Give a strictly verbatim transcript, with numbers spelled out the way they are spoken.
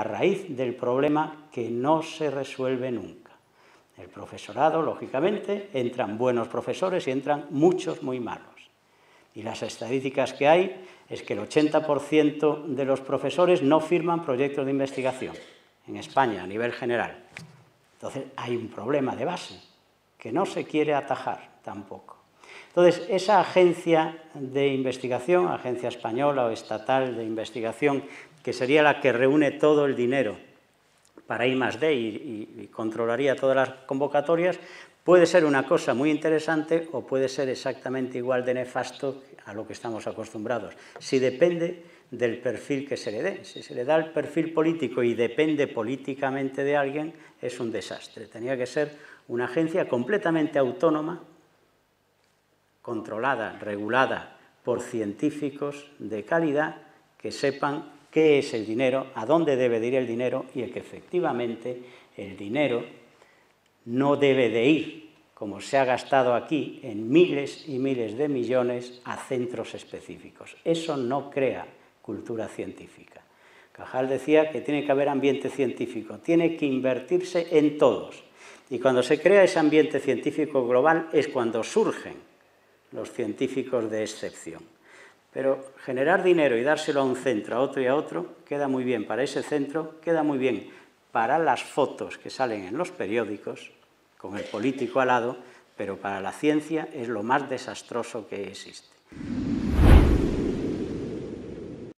la raíz del problema que no se resuelve nunca. El profesorado, lógicamente, entran buenos profesores y entran muchos muy malos. Y las estadísticas que hay es que el ochenta por ciento de los profesores no firman proyectos de investigación en España a nivel general. Entonces, hay un problema de base que no se quiere atajar tampoco. Entonces, esa agencia de investigación, agencia española o estatal de investigación, que sería la que reúne todo el dinero para I más D y, y, y controlaría todas las convocatorias, puede ser una cosa muy interesante o puede ser exactamente igual de nefasto a lo que estamos acostumbrados. Si depende del perfil que se le dé. Si se le da el perfil político y depende políticamente de alguien, es un desastre. Tenía que ser una agencia completamente autónoma, controlada, regulada por científicos de calidad que sepan qué es el dinero, a dónde debe de ir el dinero y que efectivamente el dinero no debe de ir, como se ha gastado aquí, en miles y miles de millones a centros específicos. Eso no crea cultura científica. Cajal decía que tiene que haber ambiente científico, tiene que invertirse en todos. Y cuando se crea ese ambiente científico global es cuando surgen los científicos de excepción. Pero generar dinero y dárselo a un centro, a otro y a otro, queda muy bien para ese centro, queda muy bien para las fotos que salen en los periódicos, con el político al lado, pero para la ciencia es lo más desastroso que existe.